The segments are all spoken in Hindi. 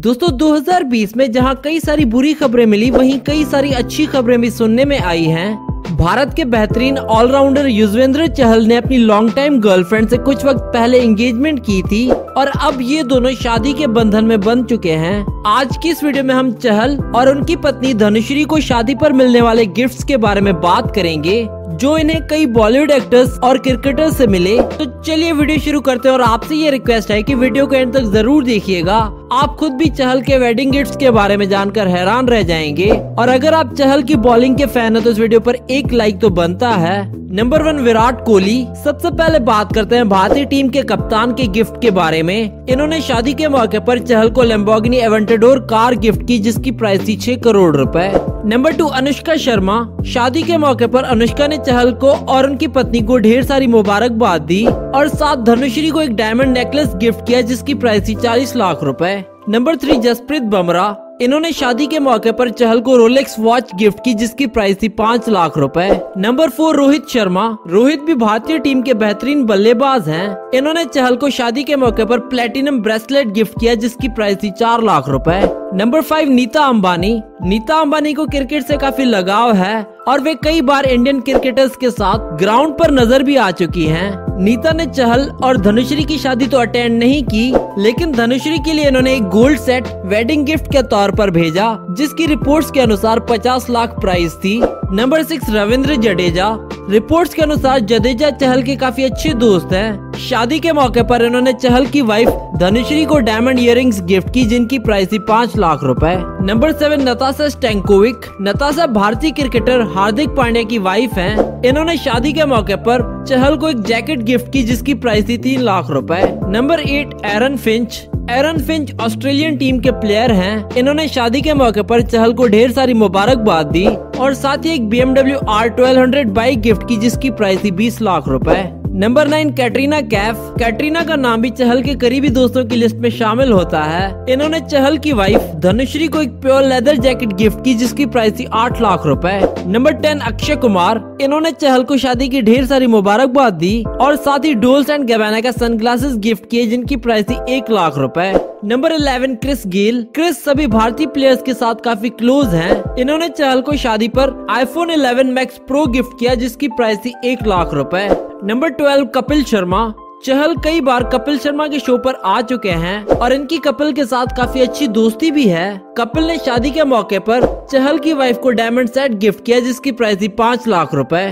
दोस्तों 2020 में जहां कई सारी बुरी खबरें मिली, वहीं कई सारी अच्छी खबरें भी सुनने में आई हैं। भारत के बेहतरीन ऑलराउंडर युजवेंद्र चहल ने अपनी लॉन्ग टाइम गर्लफ्रेंड से कुछ वक्त पहले एंगेजमेंट की थी और अब ये दोनों शादी के बंधन में बंध चुके हैं। आज की इस वीडियो में हम चहल और उनकी पत्नी धनुश्री को शादी पर मिलने वाले गिफ्ट्स के बारे में बात करेंगे, जो इन्हें कई बॉलीवुड एक्टर्स और क्रिकेटर्स से मिले। तो चलिए वीडियो शुरू करते हैं और आपसे ये रिक्वेस्ट है कि वीडियो को एंड तक जरूर देखिएगा। आप खुद भी चहल के वेडिंग गिफ्ट्स के बारे में जानकर हैरान रह जाएंगे। और अगर आप चहल की बॉलिंग के फैन हैं तो इस वीडियो पर एक लाइक तो बनता है। नंबर 1, विराट कोहली। सबसे पहले बात करते हैं भारतीय टीम के कप्तान के गिफ्ट के बारे में। इन्होंने शादी के मौके पर चहल को लैम्बोर्गिनी एवंटेडोर कार गिफ्ट की, जिसकी प्राइस थी 6 करोड़ रुपए। नंबर 2, अनुष्का शर्मा। शादी के मौके पर अनुष्का ने चहल को और उनकी पत्नी को ढेर सारी मुबारकबाद दी और साथ धनुश्री को एक डायमंड नेकलेस गिफ्ट किया, जिसकी प्राइस थी 40 लाख रुपए। नंबर 3, जसप्रीत बमरा। इन्होंने शादी के मौके पर चहल को रोलेक्स वॉच गिफ्ट की, जिसकी प्राइस थी 5 लाख रुपए। नंबर 4, रोहित शर्मा। रोहित भी भारतीय टीम के बेहतरीन बल्लेबाज हैं। इन्होंने चहल को शादी के मौके पर प्लेटिनम ब्रेसलेट गिफ्ट किया, जिसकी प्राइस थी 4 लाख रुपए। नंबर 5, नीता अंबानी। नीता अंबानी को क्रिकेट से काफी लगाव है और वे कई बार इंडियन क्रिकेटर्स के साथ ग्राउंड पर नजर भी आ चुकी हैं। नीता ने चहल और धनुश्री की शादी तो अटेंड नहीं की, लेकिन धनुश्री के लिए इन्होंने एक गोल्ड सेट वेडिंग गिफ्ट के तौर पर भेजा, जिसकी रिपोर्ट्स के अनुसार 50 लाख प्राइस थी। नंबर 6, रविंद्र जडेजा। रिपोर्ट्स के अनुसार जडेजा चहल के काफी अच्छे दोस्त हैं। शादी के मौके पर इन्होंने चहल की वाइफ धनुश्री को डायमंड ईयरिंग्स गिफ्ट की, जिनकी प्राइस थी 5 लाख रुपए। Number 7, Natasha Stankovic. नताशा भारतीय क्रिकेटर हार्दिक पांडे की वाइफ हैं। इन्होंने शादी के मौके पर चहल को एक जैकेट गिफ्ट की, जिसकी प्राइस थी 3 लाख रुपए। Number 8, Aaron Finch. Aaron Finch Australian team के प्लेयर हैं। इन्होंने शादी के मौके पर चहल को ढेर सारी मुबारकबाद दी और साथ ही एक BMW R1200 बाइक गिफ्ट की, जिसकी प्राइस थी 20 लाख रुपए। नंबर 9, कैटरीना कैफ। कैटरीना का नाम भी चहल के करीबी दोस्तों की लिस्ट में शामिल होता है। इन्होंने चहल की वाइफ धनुश्री को एक प्योर लेदर जैकेट गिफ्ट की, जिसकी प्राइस थी 8 लाख रुपए। नंबर 10, अक्षय कुमार। इन्होंने चहल को शादी की ढेर सारी मुबारकबाद दी और साथ ही डोल्स एंड गवेना का सनग्लासेस गिफ्ट किए, जिनकी प्राइस थी 1 लाख रुपए। Number 11, Chris Gayle. क्रिस सभी भारतीय प्लेयर्स के साथ काफी क्लोज हैं। इन्होंने चहल को शादी पर iPhone 11 Max Pro गिफ्ट किया, जिसकी प्राइस थी 1 लाख रुपए। नंबर 12, कपिल शर्मा। चहल कई बार कपिल शर्मा के शो पर आ चुके हैं और इनकी कपिल के साथ काफी अच्छी दोस्ती भी है। कपिल ने शादी के मौके पर चहल की वाइफ को डायमंड सेट गिफ्ट किया, जिसकी प्राइस थी 5 लाख रुपए।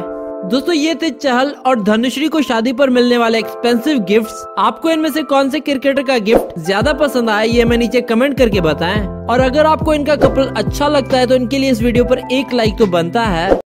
दोस्तों ये थे चहल और धनुश्री को शादी पर मिलने वाले एक्सपेंसिव गिफ्ट्स। आपको इनमें से कौन से क्रिकेटर का गिफ्ट ज्यादा पसंद आया, ये हमें नीचे कमेंट करके बताएं। और अगर आपको इनका कपल अच्छा लगता है तो इनके लिए इस वीडियो पर एक लाइक तो बनता है।